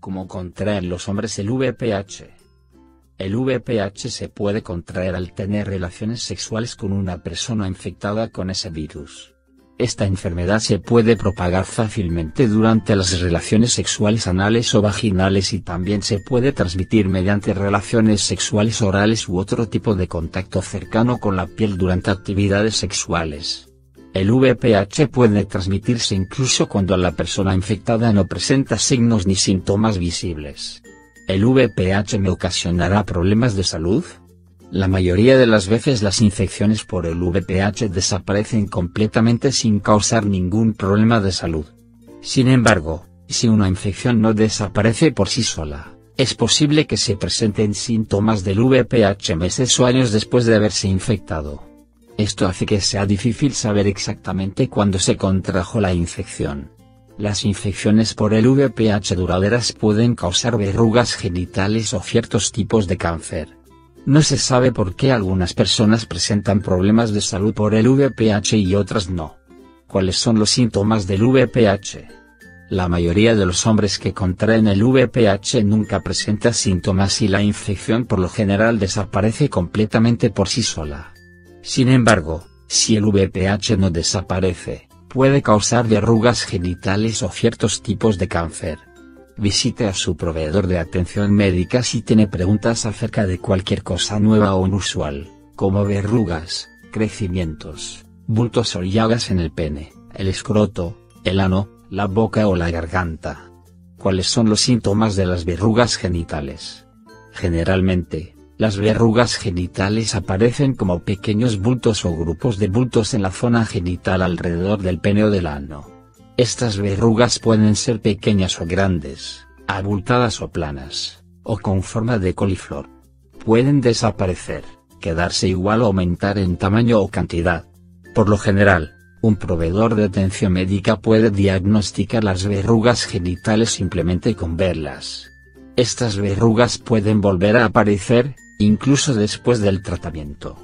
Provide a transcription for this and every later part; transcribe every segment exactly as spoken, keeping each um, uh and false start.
como contraer los hombres el V P H. El V P H se puede contraer al tener relaciones sexuales con una persona infectada con ese virus. Esta enfermedad se puede propagar fácilmente durante las relaciones sexuales anales o vaginales y también se puede transmitir mediante relaciones sexuales orales u otro tipo de contacto cercano con la piel durante actividades sexuales. El V P H puede transmitirse incluso cuando la persona infectada no presenta signos ni síntomas visibles. ¿El V P H me ocasionará problemas de salud? La mayoría de las veces las infecciones por el V P H desaparecen completamente sin causar ningún problema de salud. Sin embargo, si una infección no desaparece por sí sola, es posible que se presenten síntomas del V P H meses o años después de haberse infectado. Esto hace que sea difícil saber exactamente cuándo se contrajo la infección. Las infecciones por el V P H duraderas pueden causar verrugas genitales o ciertos tipos de cáncer. No se sabe por qué algunas personas presentan problemas de salud por el V P H y otras no. ¿Cuáles son los síntomas del V P H? La mayoría de los hombres que contraen el V P H nunca presenta síntomas y la infección por lo general desaparece completamente por sí sola. Sin embargo, si el V P H no desaparece, puede causar verrugas genitales o ciertos tipos de cáncer. Visite a su proveedor de atención médica si tiene preguntas acerca de cualquier cosa nueva o inusual, como verrugas, crecimientos, bultos o llagas en el pene, el escroto, el ano, la boca o la garganta. ¿Cuáles son los síntomas de las verrugas genitales? Generalmente, las verrugas genitales aparecen como pequeños bultos o grupos de bultos en la zona genital alrededor del pene o del ano. Estas verrugas pueden ser pequeñas o grandes, abultadas o planas, o con forma de coliflor. Pueden desaparecer, quedarse igual o aumentar en tamaño o cantidad. Por lo general, un proveedor de atención médica puede diagnosticar las verrugas genitales simplemente con verlas. Estas verrugas pueden volver a aparecer, incluso después del tratamiento.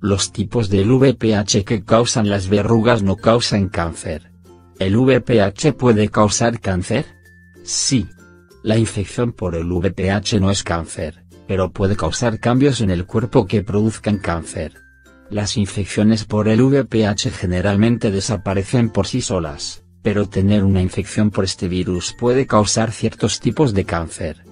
Los tipos del V P H que causan las verrugas no causan cáncer. ¿El V P H puede causar cáncer? Sí. La infección por el V P H no es cáncer, pero puede causar cambios en el cuerpo que produzcan cáncer. Las infecciones por el V P H generalmente desaparecen por sí solas, pero tener una infección por este virus puede causar ciertos tipos de cáncer.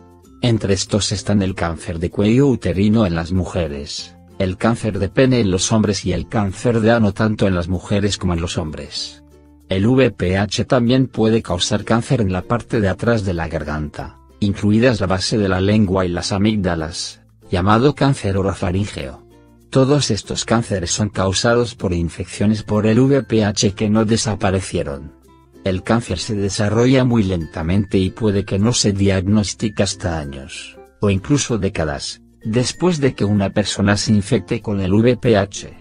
Entre estos están el cáncer de cuello uterino en las mujeres, el cáncer de pene en los hombres y el cáncer de ano tanto en las mujeres como en los hombres. El V P H también puede causar cáncer en la parte de atrás de la garganta, incluidas la base de la lengua y las amígdalas, llamado cáncer orofaríngeo. Todos estos cánceres son causados por infecciones por el V P H que no desaparecieron. El cáncer se desarrolla muy lentamente y puede que no se diagnostique hasta años, o incluso décadas, después de que una persona se infecte con el V P H.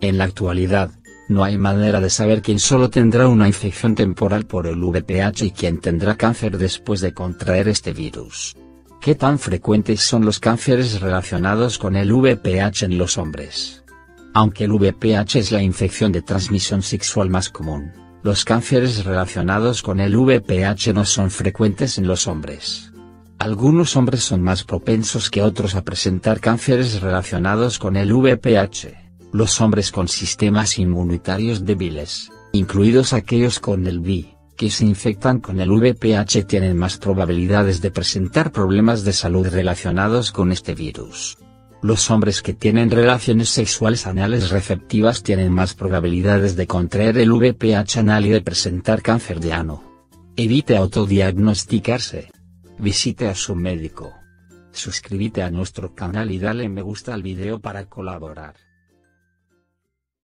En la actualidad, no hay manera de saber quién solo tendrá una infección temporal por el V P H y quién tendrá cáncer después de contraer este virus. ¿Qué tan frecuentes son los cánceres relacionados con el V P H en los hombres? Aunque el V P H es la infección de transmisión sexual más común, los cánceres relacionados con el V P H no son frecuentes en los hombres. Algunos hombres son más propensos que otros a presentar cánceres relacionados con el V P H. Los hombres con sistemas inmunitarios débiles, incluidos aquellos con el V I H, que se infectan con el V P H tienen más probabilidades de presentar problemas de salud relacionados con este virus. Los hombres que tienen relaciones sexuales anales receptivas tienen más probabilidades de contraer el V P H anal y de presentar cáncer de ano. Evite autodiagnosticarse. Visite a su médico. Suscríbete a nuestro canal y dale me gusta al video para colaborar.